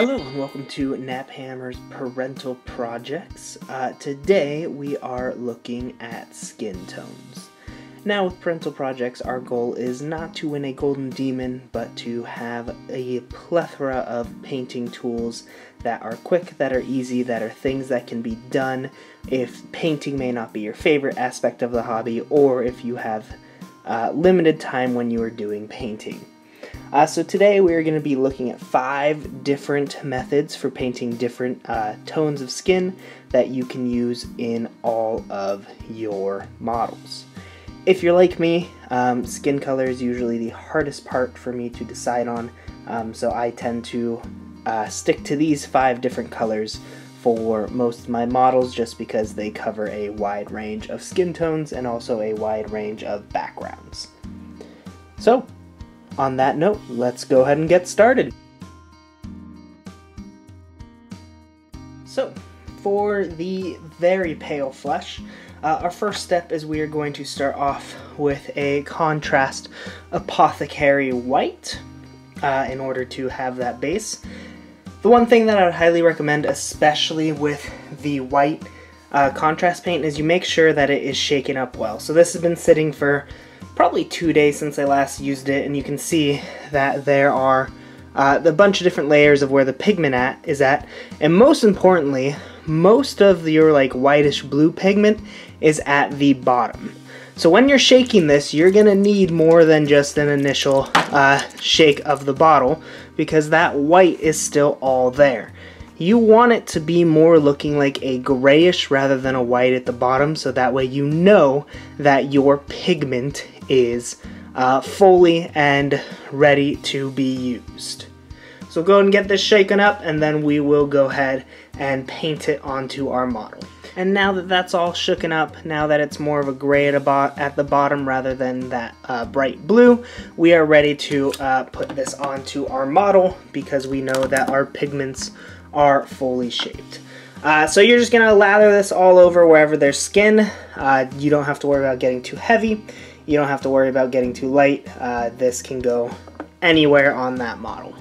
Hello and welcome to Naphammer's Parental Projects. Today we are looking at skin tones. Now with Parental Projects, our goal is not to win a golden demon, but to have a plethora of painting tools that are quick, that are easy, that are things that can be done if painting may not be your favorite aspect of the hobby, or if you have limited time when you are doing painting. So today we're going to be looking at 5 different methods for painting different tones of skin that you can use in all of your models. If you're like me, skin color is usually the hardest part for me to decide on, so I tend to stick to these 5 different colors for most of my models just because they cover a wide range of skin tones and also a wide range of backgrounds. So, on that note, let's go ahead and get started. So, for the very pale flesh, our first step is we are going to start off with a contrast apothecary white in order to have that base. The one thing that I would highly recommend, especially with the white contrast paint, is you make sure that it is shaken up well. So this has been sitting for probably 2 days since I last used it, and you can see that there are a bunch of different layers of where the pigment is at, and most importantly, most of your like whitish blue pigment is at the bottom. So when you're shaking this, you're gonna need more than just an initial shake of the bottle, because that white is still all there. You want it to be more looking like a grayish rather than a white at the bottom, so that way you know that your pigment is fully and ready to be used. So go ahead and get this shaken up, and then we will go ahead and paint it onto our model. And now that that's all shooken up, now that it's more of a gray at the bottom rather than that bright blue, we are ready to put this onto our model because we know that our pigments are fully shaped. So you're just gonna lather this all over wherever there's skin. You don't have to worry about getting too heavy. You don't have to worry about getting too light. This can go anywhere on that model.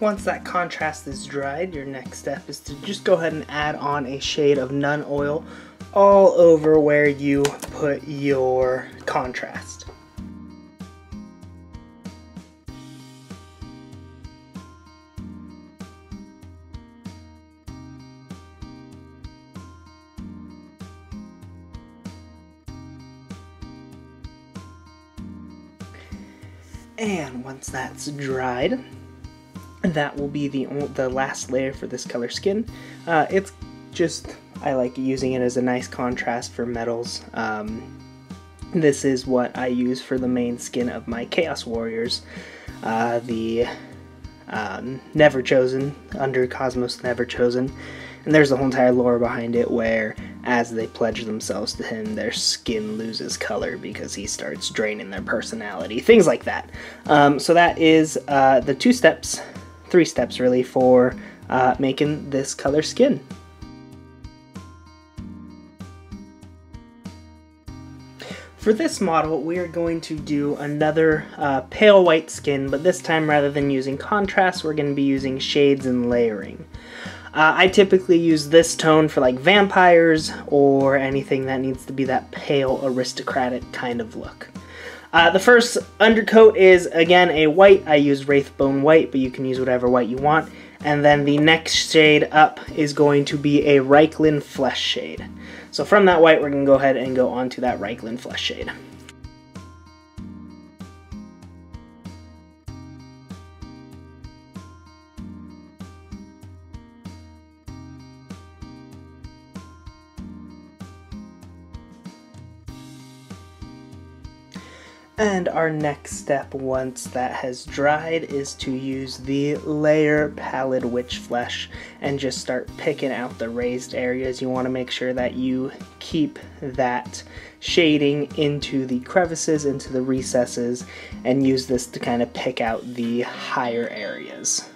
Once that contrast is dried, your next step is to just go ahead and add on a shade of Nuln Oil all over where you put your contrast. And once that's dried, that will be the last layer for this color skin. It's just, I like using it as a nice contrast for metals. This is what I use for the main skin of my Chaos Warriors. The Never Chosen, Under Cosmos, Never Chosen. And there's the whole entire lore behind it where as they pledge themselves to him, their skin loses color because he starts draining their personality, things like that. So that is the 3 steps really for making this color skin. For this model, we are going to do another pale white skin, but this time rather than using contrast, we're going to be using shades and layering. I typically use this tone for like vampires or anything that needs to be that pale aristocratic kind of look. The first undercoat is, again, a white. I use Wraithbone white, but you can use whatever white you want. And then the next shade up is going to be a Reikland Flesh shade. So from that white, we're going to go ahead and go on to that Reikland Flesh shade. And our next step, once that has dried, is to use the layer pallid witch flesh and just start picking out the raised areas. You want to make sure that you keep that shading into the crevices, into the recesses, and use this to kind of pick out the higher areas.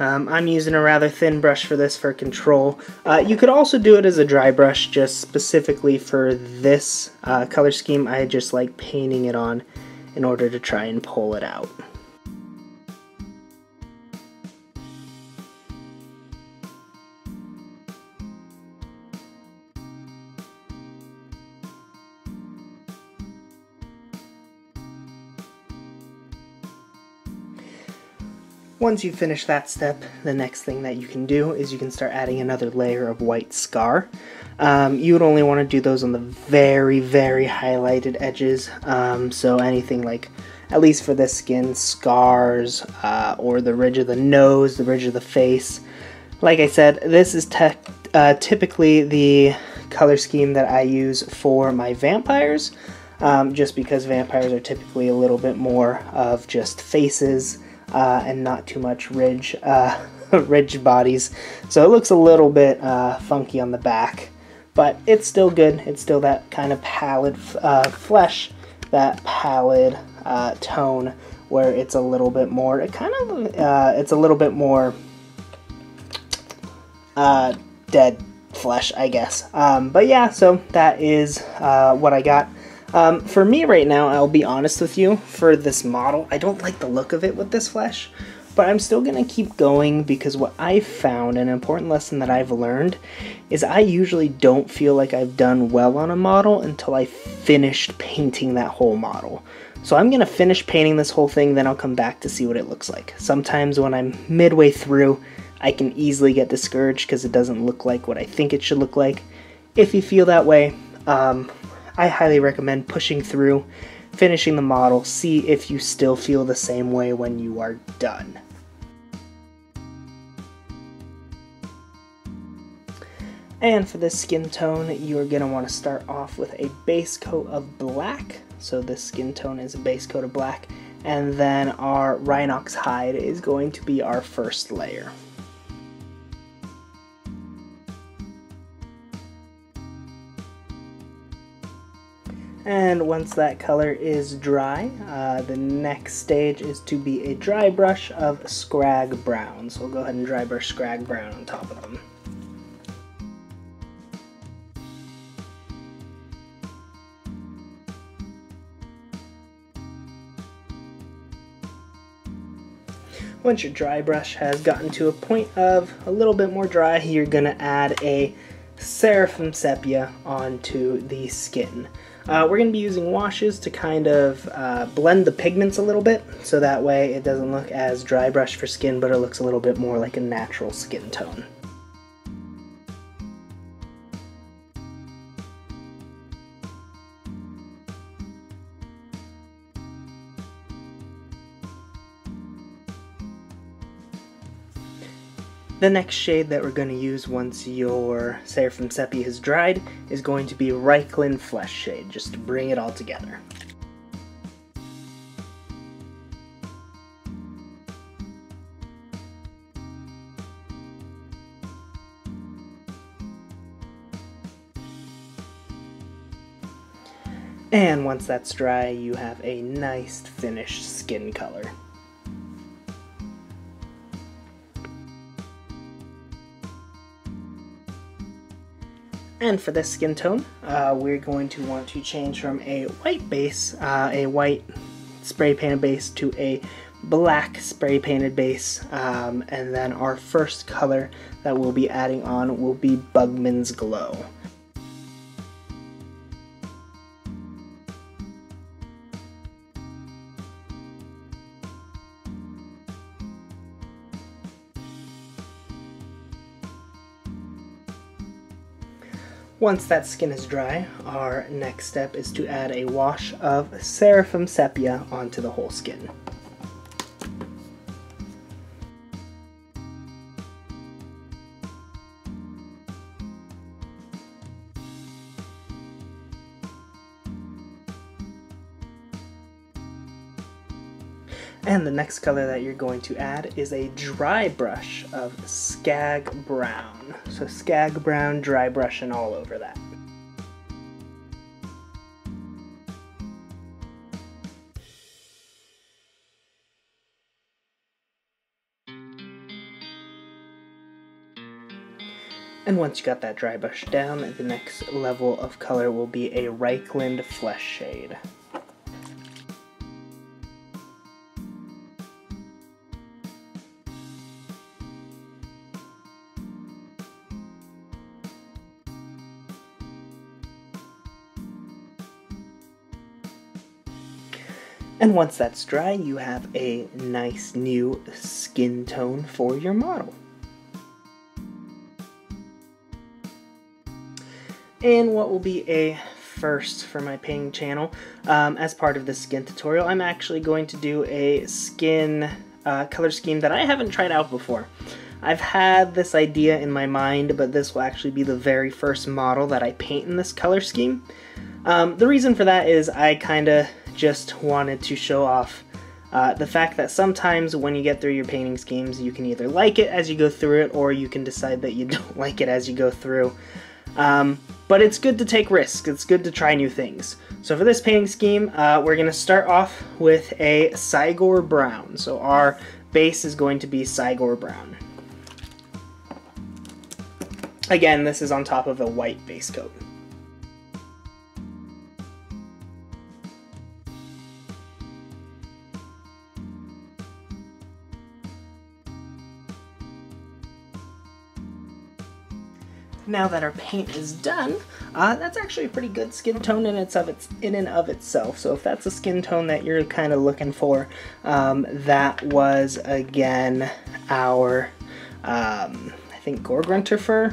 I'm using a rather thin brush for this for control. You could also do it as a dry brush, just specifically for this color scheme. I just like painting it on in order to try and pull it out. Once you finish that step, the next thing that you can do is you can start adding another layer of white scar. You would only want to do those on the very, very highlighted edges. So anything like, at least for this skin, scars or the ridge of the nose, the ridge of the face. Like I said, this is typically the color scheme that I use for my vampires, just because vampires are typically a little bit more of just faces. And not too much ridged bodies, so it looks a little bit funky on the back, but it's still good. It's still that kind of pallid flesh, that pallid tone where it's a little bit more. It kind of it's a little bit more dead flesh, I guess. But yeah, so that is what I got. For me right now, I'll be honest with you, for this model, I don't like the look of it with this flesh, but I'm still going to keep going because what I found, an important lesson that I've learned, is I usually don't feel like I've done well on a model until I finished painting that whole model. So I'm going to finish painting this whole thing, then I'll come back to see what it looks like. Sometimes when I'm midway through, I can easily get discouraged because it doesn't look like what I think it should look like. If you feel that way, I highly recommend pushing through, finishing the model, see if you still feel the same way when you are done. And for this skin tone, you're going to want to start off with a base coat of black. So this skin tone is a base coat of black, and then our Rhinox Hide is going to be our first layer. And once that color is dry, the next stage is to be a dry brush of Skrag Brown. So we'll go ahead and dry brush Skrag Brown on top of them. Once your dry brush has gotten to a point of a little bit more dry, you're going to add a Seraphim Sepia onto the skin. We're going to be using washes to kind of blend the pigments a little bit, so that way it doesn't look as dry brush for skin, but it looks a little bit more like a natural skin tone. The next shade that we're going to use once your Seraphim Sepia has dried is going to be Reikland Flesh shade, just to bring it all together. And once that's dry, you have a nice finished skin color. And for this skin tone, we're going to want to change from a white base, a white spray painted base, to a black spray painted base. And then our first color that we'll be adding on will be Bugman's Glow. Once that skin is dry, our next step is to add a wash of Seraphim Sepia onto the whole skin. And the next color that you're going to add is a dry brush of Skrag Brown. So Skrag Brown, dry brushing all over that. And once you got that dry brush down, the next level of color will be a Reikland Flesh shade. And once that's dry, you have a nice new skin tone for your model. And what will be a first for my painting channel, as part of this skin tutorial, I'm actually going to do a skin color scheme that I haven't tried out before. I've had this idea in my mind, but this will actually be the very first model that I paint in this color scheme. The reason for that is I kind of just wanted to show off the fact that sometimes when you get through your painting schemes, you can either like it as you go through it, or you can decide that you don't like it as you go through. But it's good to take risks, it's good to try new things. So for this painting scheme, we're going to start off with a Cygor Brown. So our base is going to be Cygor Brown. Again, this is on top of a white base coat. Now that our paint is done, that's actually a pretty good skin tone in and of itself. So if that's a skin tone that you're kind of looking for, that was again our, I think Gorgrunter fur.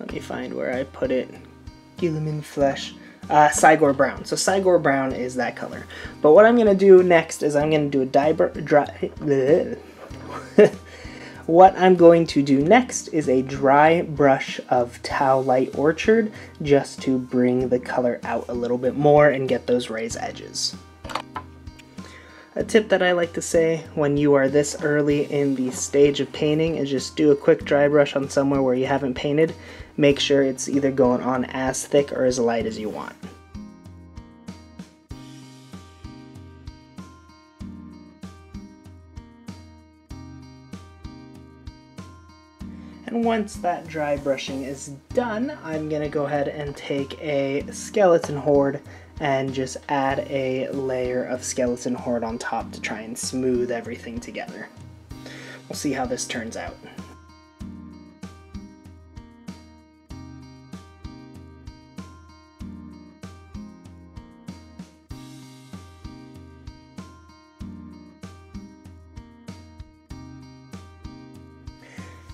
Let me find where I put it. Reikland Flesh. Cygor Brown. So Cygor Brown is that color. But what I'm going to do next is I'm going to do a What I'm going to do next is a dry brush of Tau Light Orchard, just to bring the color out a little bit more and get those raised edges. A tip that I like to say when you are this early in the stage of painting is just do a quick dry brush on somewhere where you haven't painted. Make sure it's either going on as thick or as light as you want. And once that dry brushing is done, I'm going to go ahead and take a Skeleton Horde and just add a layer of Skeleton Horde on top to try and smooth everything together. We'll see how this turns out.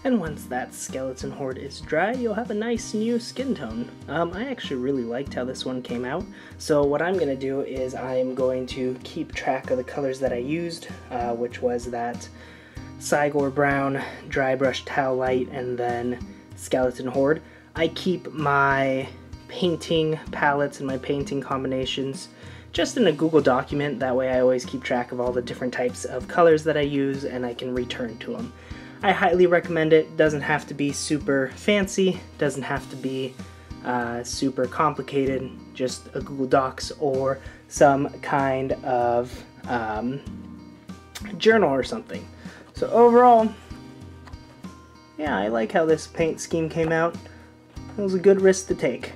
And once that Skeleton Horde is dry, you'll have a nice new skin tone. I actually really liked how this one came out. So what I'm going to do is I'm going to keep track of the colors that I used, which was that Cygor Brown, Dry Brush Tau Light, and then Skeleton Horde. I keep my painting palettes and my painting combinations just in a Google document. That way I always keep track of all the different types of colors that I use and I can return to them. I highly recommend it. Doesn't have to be super fancy, doesn't have to be super complicated, just a Google Docs or some kind of journal or something. So overall, yeah, I like how this paint scheme came out. It was a good risk to take.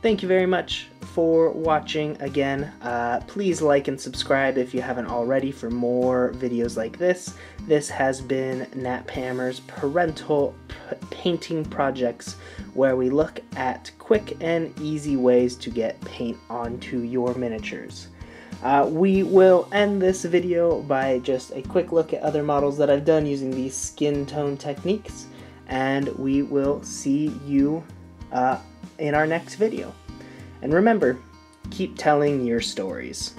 Thank you very much for watching again. Please like and subscribe if you haven't already for more videos like this. This has been Nat Pammer's Parental Painting Projects, where we look at quick and easy ways to get paint onto your miniatures. We will end this video by just a quick look at other models that I've done using these skin tone techniques, and we will see you in our next video. And remember, keep telling your stories.